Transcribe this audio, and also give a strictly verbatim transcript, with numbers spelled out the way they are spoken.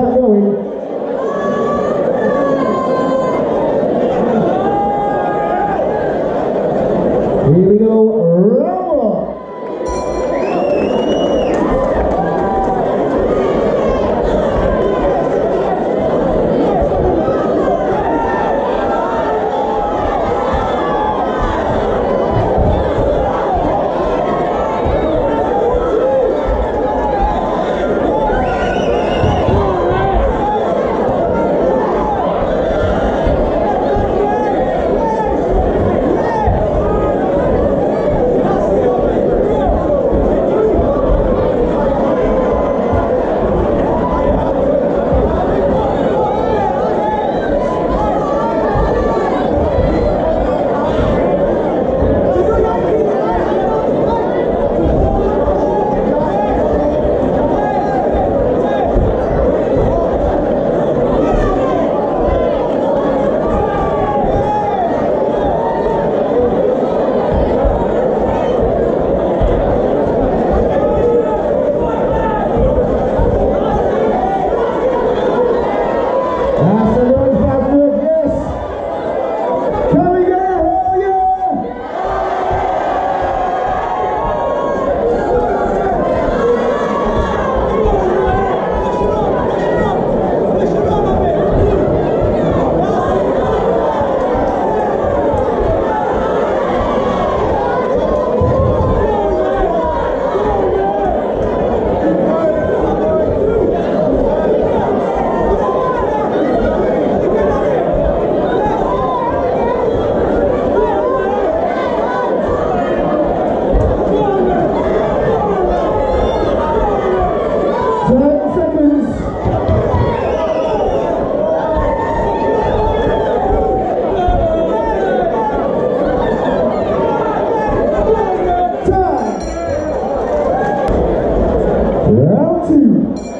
not knowing. Here we go, round one. Round two.